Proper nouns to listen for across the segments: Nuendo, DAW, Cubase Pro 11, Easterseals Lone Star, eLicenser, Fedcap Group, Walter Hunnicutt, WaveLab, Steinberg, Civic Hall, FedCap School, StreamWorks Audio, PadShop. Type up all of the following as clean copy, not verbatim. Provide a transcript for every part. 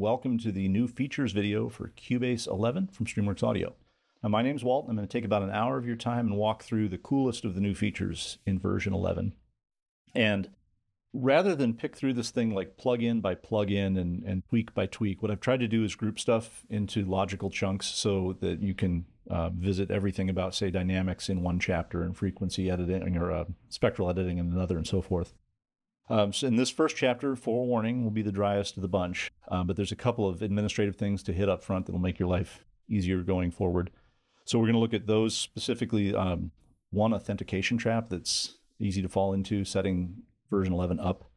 Welcome to the new features video for Cubase 11 from StreamWorks Audio. Now, my name's Walt. I'm going to take about an hour of your time and walk through the coolest of the new features in version 11. And rather than pick through this thing like plugin by plugin and tweak by tweak, what I've tried to do is group stuff into logical chunks so that you can visit everything about, say, dynamics in one chapter and frequency editing or spectral editing in another and so forth. So in this first chapter, forewarning, will be the driest of the bunch, but there's a couple of administrative things to hit up front that'll make your life easier going forward. So we're going to look at those specifically. One, authentication trap that's easy to fall into, setting version 11 up.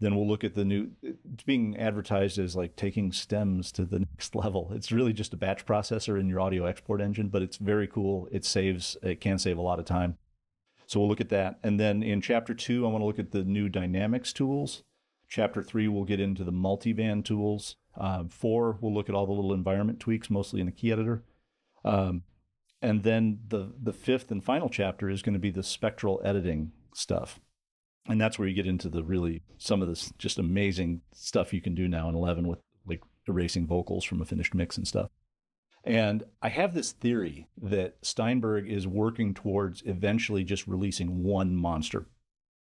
Then we'll look at the new, it's being advertised as like taking stems to the next level. It's really just a batch processor in your audio export engine, but it's very cool. It can save a lot of time. So we'll look at that. And then in Chapter 2, I want to look at the new dynamics tools. Chapter 3, we'll get into the multiband tools. 4, we'll look at all the little environment tweaks, mostly in the key editor. And then the fifth and final chapter is going to be the spectral editing stuff. And that's where you get into the really, some of this just amazing stuff you can do now in 11 with like erasing vocals from a finished mix and stuff. And I have this theory that Steinberg is working towards eventually just releasing one monster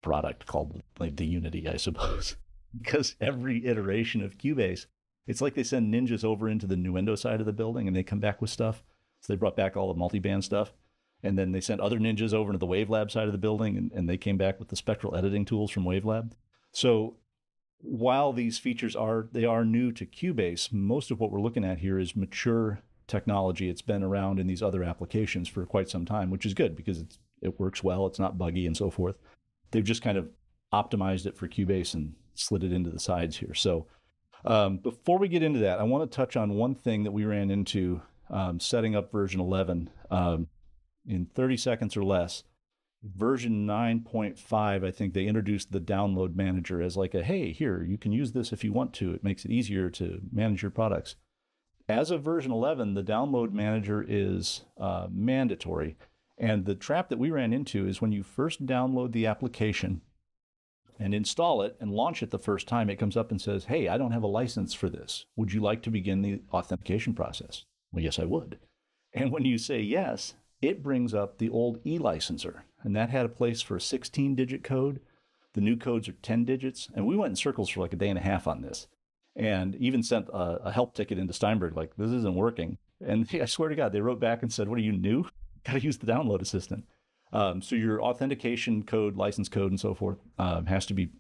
product called like the Unity, I suppose, because every iteration of Cubase, it's like they send ninjas over into the Nuendo side of the building and they come back with stuff. So they brought back all the multiband stuff, and then they sent other ninjas over into the WaveLab side of the building and they came back with the spectral editing tools from WaveLab. So while these features are new to Cubase, most of what we're looking at here is mature technology. It's been around in these other applications for quite some time, which is good because it works well, it's not buggy and so forth. They've just kind of optimized it for Cubase and slid it into the sides here. So before we get into that, I want to touch on one thing that we ran into setting up version 11 in 30 seconds or less. Version 9.5, I think they introduced the download manager as like a, hey, here, you can use this if you want to. It makes it easier to manage your products. As of version 11, the download manager is mandatory. And the trap that we ran into is when you first download the application and install it and launch it the first time, it comes up and says, hey, I don't have a license for this. Would you like to begin the authentication process? Well, yes, I would. And when you say yes, it brings up the old eLicenser. And that had a place for a 16-digit code. The new codes are 10 digits. And we went in circles for like a day and a half on this. And even sent a help ticket into Steinberg, like, this isn't working. And I swear to God, they wrote back and said, what are you, new? Got to use the download assistant. So your authentication code, license code, and so forth has to be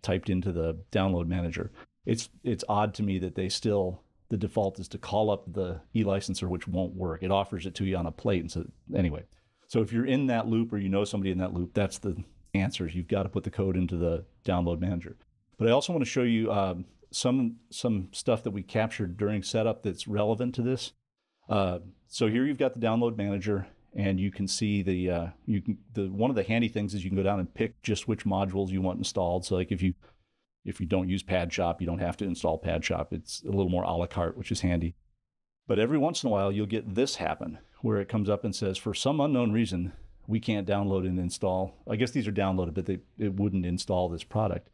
typed into the download manager. It's odd to me that they still, the default is to call up the eLicenser, which won't work. It offers it to you on a plate. And so anyway, so if you're in that loop or you know somebody in that loop, that's the answer. You've got to put the code into the download manager. But I also want to show you some stuff that we captured during setup that's relevant to this. So here you've got the download manager, and you can see the one of the handy things is you can go down and pick just which modules you want installed. So like if you don't use PadShop, you don't have to install PadShop. It's a little more a la carte, which is handy. But every once in a while, you'll get this happen where it comes up and says, for some unknown reason, we can't download and install. I guess these are downloaded, but it wouldn't install this product.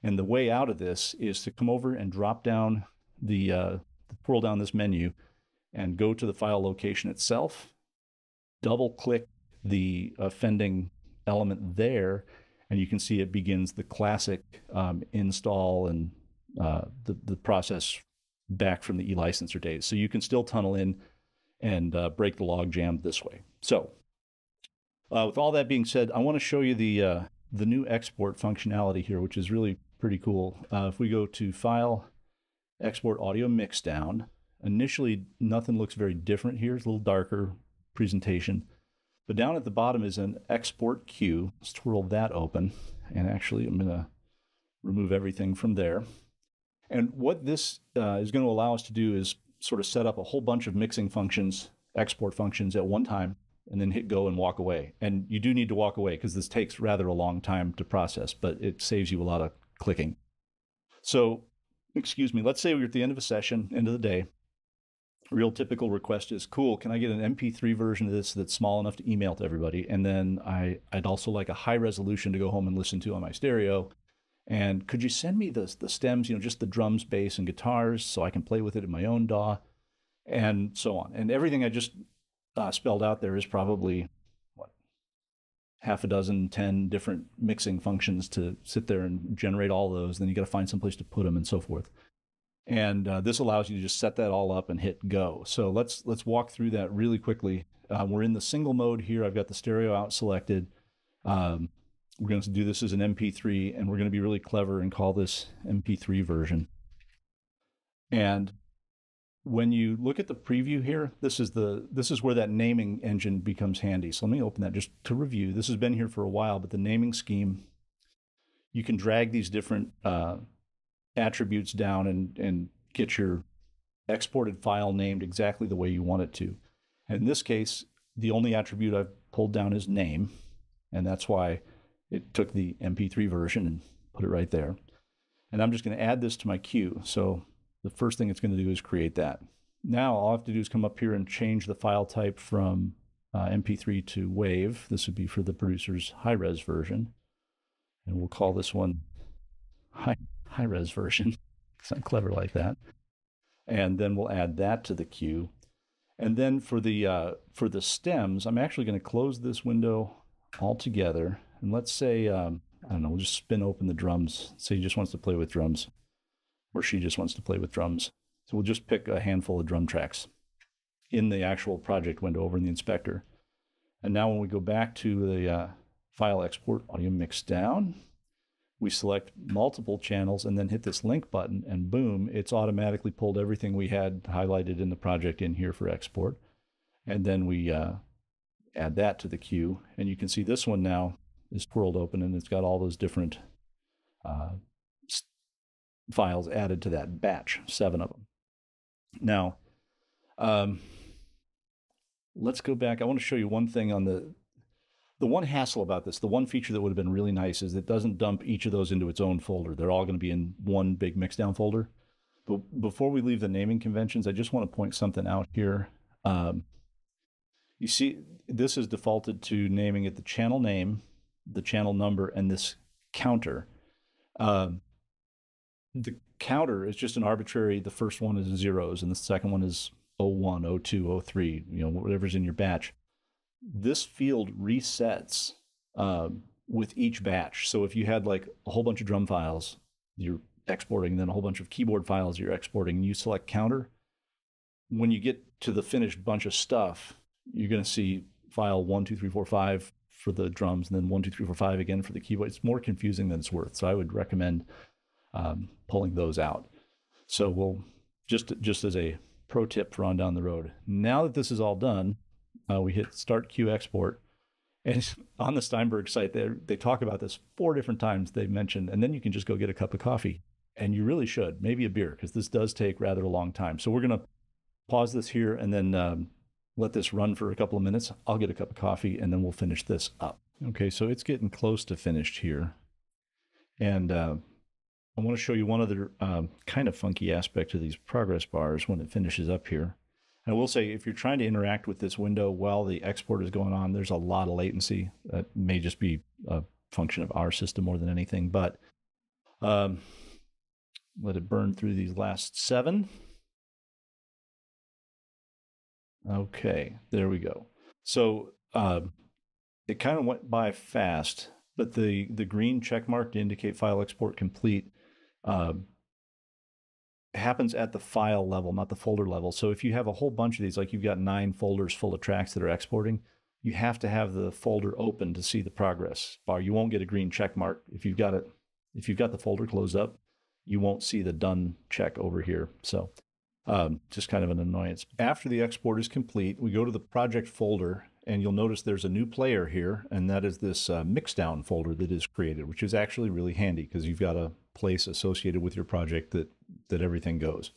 And the way out of this is to come over and drop down the, twirl down this menu and go to the file location itself, double click the offending element there, and you can see it begins the classic install and the process back from the eLicenser days. So you can still tunnel in and break the log jam this way. So with all that being said, I want to show you the new export functionality here, which is really pretty cool. If we go to File, Export Audio Mixdown, initially nothing looks very different here. It's a little darker presentation. But down at the bottom is an export queue. Let's twirl that open. And actually, I'm going to remove everything from there. And what this is going to allow us to do is sort of set up a whole bunch of mixing functions, export functions at one time, and then hit go and walk away. And you do need to walk away because this takes rather a long time to process, but it saves you a lot of clicking. So, excuse me, let's say we're at the end of a session, end of the day. A real typical request is, cool, can I get an MP3 version of this that's small enough to email to everybody? And then I'd also like a high resolution to go home and listen to on my stereo. And could you send me the stems, you know, just the drums, bass, and guitars so I can play with it in my own DAW, and so on. And everything I just spelled out there is probably, what, half a dozen, 10 different mixing functions to sit there and generate all those. Then you got to find someplace to put them and so forth. And this allows you to just set that all up and hit go. So let's walk through that really quickly. We're in the single mode here. I've got the stereo out selected. We're going to do this as an MP3, and we're going to be really clever and call this MP3 version. And when you look at the preview here, this is where that naming engine becomes handy. So let me open that just to review. This has been here for a while, but the naming scheme, you can drag these different attributes down and get your exported file named exactly the way you want it to. In this case, the only attribute I've pulled down is name, and that's why it took the MP3 version and put it right there. And I'm just going to add this to my queue. So the first thing it's going to do is create that. Now all I have to do is come up here and change the file type from MP3 to WAV. This would be for the producer's high-res version. And we'll call this one high-res version. It's not clever like that. And then we'll add that to the queue. And then for the stems, I'm actually going to close this window altogether. And let's say, I don't know, we'll just spin open the drums. Say he just wants to play with drums, or she just wants to play with drums. So we'll just pick a handful of drum tracks in the actual project window over in the inspector. And now when we go back to the file export, audio mix down, we select multiple channels and then hit this link button, and boom, it's automatically pulled everything we had highlighted in the project in here for export. And then we add that to the queue, and you can see this one now is twirled open, and it's got all those different files added to that batch, 7 of them. Now, let's go back. I want to show you one thing on the one hassle about this, the one feature that would have been really nice is that it doesn't dump each of those into its own folder. They're all going to be in one big mixdown folder. But before we leave the naming conventions, I just want to point something out here. You see, this is defaulted to naming it the channel name, the channel number, and this counter. The counter is just an arbitrary, the first one is zeros, and the second one is 01, 02, 03, you know, whatever's in your batch. This field resets with each batch. So if you had like a whole bunch of drum files you're exporting, then a whole bunch of keyboard files you're exporting, and you select counter, when you get to the finished bunch of stuff, you're going to see file 1, 2, 3, 4, 5 for the drums, and then 1, 2, 3, 4, 5 again for the keyboard. It's more confusing than it's worth, so I would recommend pulling those out. So we'll just as a pro tip for on down the road. Now that this is all done, we hit Start Queue Export, and on the Steinberg site, they talk about this 4 different times they mentioned, and then you can just go get a cup of coffee, and you really should, maybe a beer, because this does take rather a long time. So we're going to pause this here and then let this run for a couple of minutes. I'll get a cup of coffee, and then we'll finish this up. Okay, so it's getting close to finished here, and I want to show you one other kind of funky aspect of these progress bars when it finishes up here. I will say, if you're trying to interact with this window while the export is going on, there's a lot of latency. That may just be a function of our system more than anything, but let it burn through these last 7. Okay, there we go. So it kind of went by fast, but the green check mark to indicate file export complete happens at the file level, not the folder level. So if you have a whole bunch of these, like you've got 9 folders full of tracks that are exporting, you have to have the folder open to see the progress bar. You won't get a green check mark. If you've got it, if you've got the folder closed up, you won't see the done check over here. So just kind of an annoyance. After the export is complete, we go to the project folder, and you'll notice there's a new player here, and that is this mixdown folder that is created, which is actually really handy because you've got a place associated with your project that everything goes.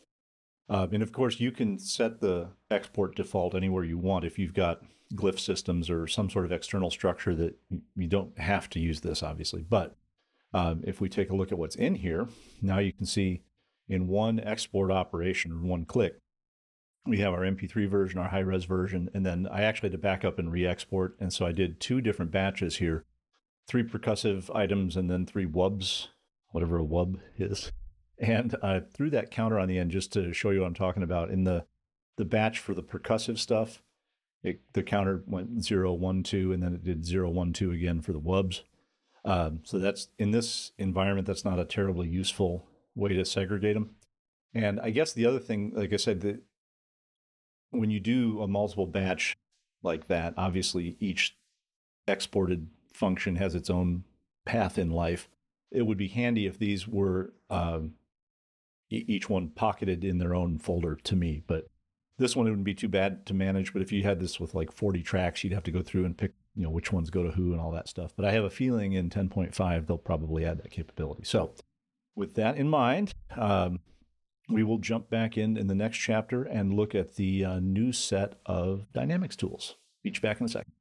And of course, you can set the export default anywhere you want if you've got glyph systems or some sort of external structure that you don't have to use this, obviously. But if we take a look at what's in here, now you can see in one export operation, or one click, we have our MP3 version, our high-res version, and then I actually had to back up and re-export, and so I did 2 different batches here, 3 percussive items and then 3 WUBs whatever a wub is. And I threw that counter on the end just to show you what I'm talking about. In the batch for the percussive stuff, the counter went 0, 1, 2, and then it did 0, 1, 2 again for the wubs. So that's, in this environment, that's not a terribly useful way to segregate them. And I guess the other thing, like I said, that when you do a multiple batch like that, obviously each exported function has its own path in life. It would be handy if these were each one pocketed in their own folder to me, but this one wouldn't be too bad to manage. But if you had this with like 40 tracks, you'd have to go through and pick, you know, which ones go to who and all that stuff. But I have a feeling in 10.5, they'll probably add that capability. So with that in mind, we will jump back in the next chapter and look at the new set of dynamics tools. Be back in a second.